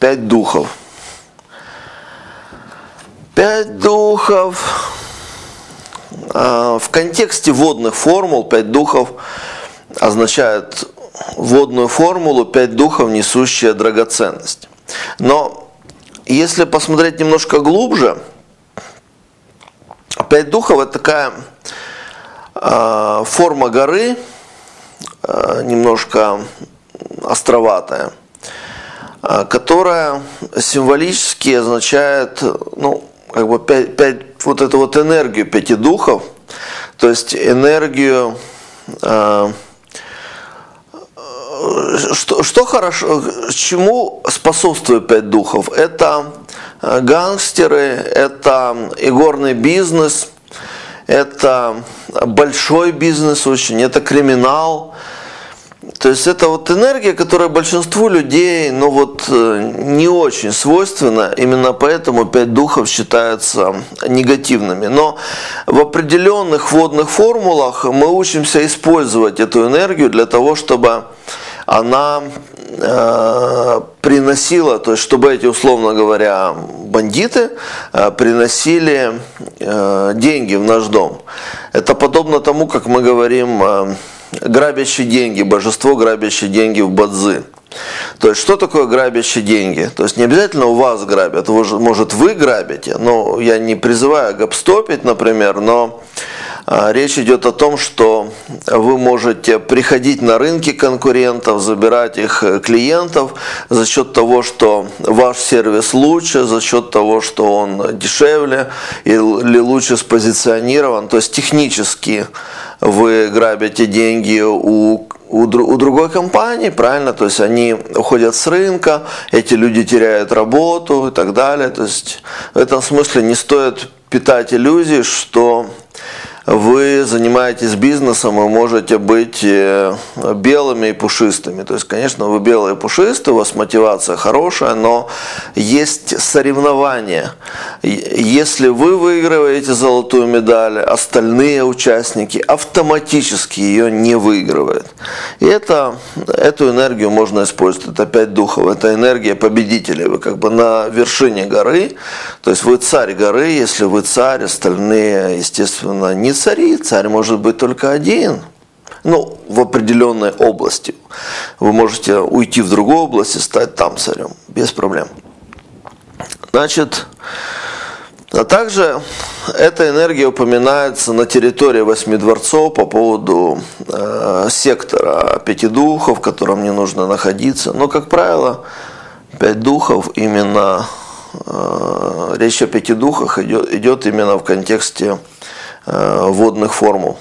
Пять духов. Пять духов. В контексте водных формул пять духов означает водную формулу, пять духов, несущая драгоценность. Но если посмотреть немножко глубже, пять духов – это такая форма горы, немножко островатая, которая символически означает, ну, как бы вот эту вот энергию пяти духов, то есть энергию, что хорошо, чему способствуют пять духов? Это гангстеры, это игорный бизнес, это большой бизнес очень, это криминал. То есть это вот энергия, которая большинству людей, ну вот, не очень свойственна, именно поэтому пять духов считаются негативными. Но в определенных водных формулах мы учимся использовать эту энергию для того, чтобы она приносила, то есть чтобы эти, условно говоря, бандиты приносили деньги в наш дом. Это подобно тому, как мы говорим грабящие деньги, божество грабящие деньги в Ба-Цзы. То есть что такое грабящие деньги? То есть не обязательно у вас грабят, может вы грабите, но я не призываю гопстопить, например, но речь идет о том, что вы можете приходить на рынки конкурентов, забирать их клиентов за счет того, что ваш сервис лучше, за счет того, что он дешевле или лучше спозиционирован. То есть технически вы грабите деньги у другой компании, правильно? То есть они уходят с рынка, эти люди теряют работу и так далее. То есть в этом смысле не стоит питать иллюзии, что вы занимаетесь бизнесом и можете быть белыми и пушистыми. То есть, конечно, вы белые и пушистые, у вас мотивация хорошая, но есть соревнования. Если вы выигрываете золотую медаль, остальные участники автоматически ее не выигрывают. И эту энергию можно использовать. Это пять духов, это энергия победителей. Вы как бы на вершине горы, то есть вы царь горы, если вы царь, остальные, естественно, не цари, царь может быть только один, ну, в определенной области. Вы можете уйти в другую область и стать там царем, без проблем. Значит, а также эта энергия упоминается на территории восьми дворцов по поводу сектора пяти духов, в котором не нужно находиться. Но, как правило, пять духов именно, речь о пяти духах идет именно в контексте водных формул.